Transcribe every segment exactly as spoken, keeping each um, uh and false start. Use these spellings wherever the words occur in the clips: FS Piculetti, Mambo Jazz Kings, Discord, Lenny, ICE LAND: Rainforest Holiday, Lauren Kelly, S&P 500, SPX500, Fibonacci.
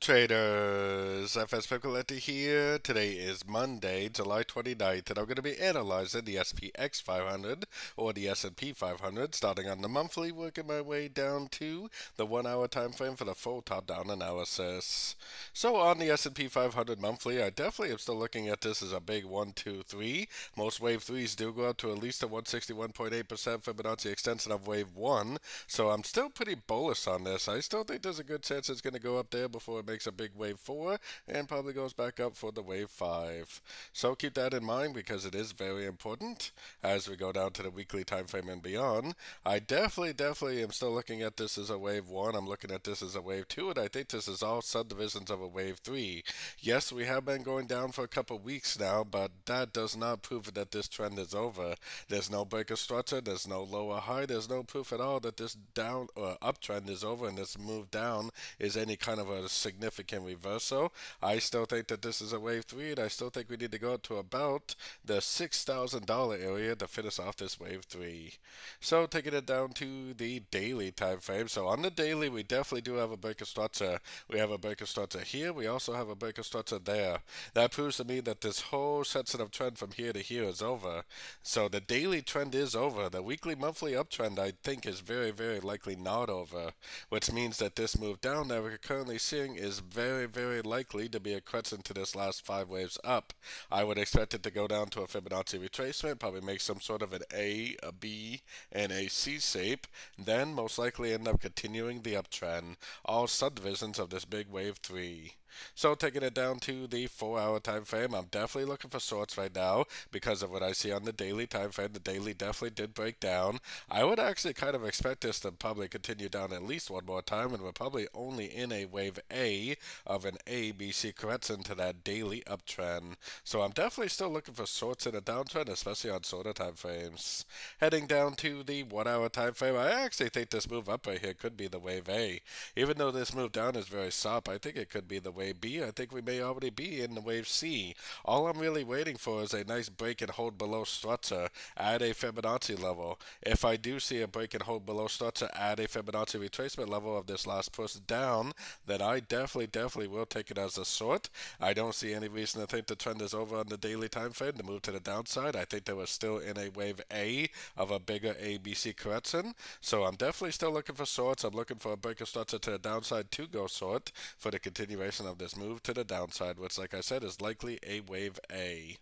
traders, F S Piculetti here. Today is Monday, July twenty-ninth, and I'm going to be analyzing the S and P X five hundred, or the S and P five hundred, starting on the monthly, working my way down to the one hour time frame for the full top-down analysis. So on the S and P five hundred monthly, I definitely am still looking at this as a big one two three. Most Wave threes do go up to at least a one sixty-one point eight percent Fibonacci extension of Wave one, so I'm still pretty bullish on this. I still think there's a good chance it's going to go up there before it makes a big Wave four and probably goes back up for the Wave five. So keep that in mind because it is very important as we go down to the weekly time frame and beyond. I definitely, definitely am still looking at this as a Wave one. I'm looking at this as a Wave two, and I think this is all subdivisions of a Wave three. Yes, we have been going down for a couple weeks now, but that does not prove that this trend is over. There's no break of structure. There's no lower high. There's no proof at all that this down or uptrend is over and this move down is any kind of a significant reversal. I still think that this is a Wave three, and I still think we need to go up to about the six thousand dollar area to finish off this Wave three. So taking it down to the daily time frame. So on the daily, we definitely do have a break of structure. We have a break of structure here. We also have a break of structure there. That proves to me that this whole section of trend from here to here is over. So the daily trend is over. The weekly, monthly uptrend, I think, is very, very likely not over, which means that this move down that we're currently seeing is very, very likely to be a crescent to this last five waves up. I would expect it to go down to a Fibonacci retracement, probably make some sort of an A, a B, and a C shape, then most likely end up continuing the uptrend, all subdivisions of this big Wave three. So taking it down to the four hour time frame, I'm definitely looking for shorts right now because of what I see on the daily time frame. The daily definitely did break down. I would actually kind of expect this to probably continue down at least one more time, and we're probably only in a wave A of an A B C correction to that daily uptrend. So I'm definitely still looking for shorts in a downtrend, especially on shorter time frames. Heading down to the one hour time frame, I actually think this move up right here could be the wave A. Even though this move down is very sharp, I think it could be the wave Wave B. I think we may already be in the wave C. All I'm really waiting for is a nice break and hold below structure at a Fibonacci level. If I do see a break and hold below structure at a Fibonacci retracement level of this last push down, then I definitely, definitely will take it as a short. I don't see any reason to think the trend is over on the daily time frame to move to the downside. I think that we're still in a wave A of a bigger A B C correction. So I'm definitely still looking for shorts. I'm looking for a break of structure to the downside to go short for the continuation of of this move to the downside, which, like I said, is likely a wave A.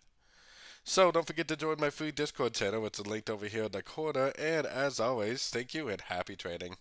So don't forget to join my free Discord channel, which is linked over here in the corner, and as always, thank you and happy trading.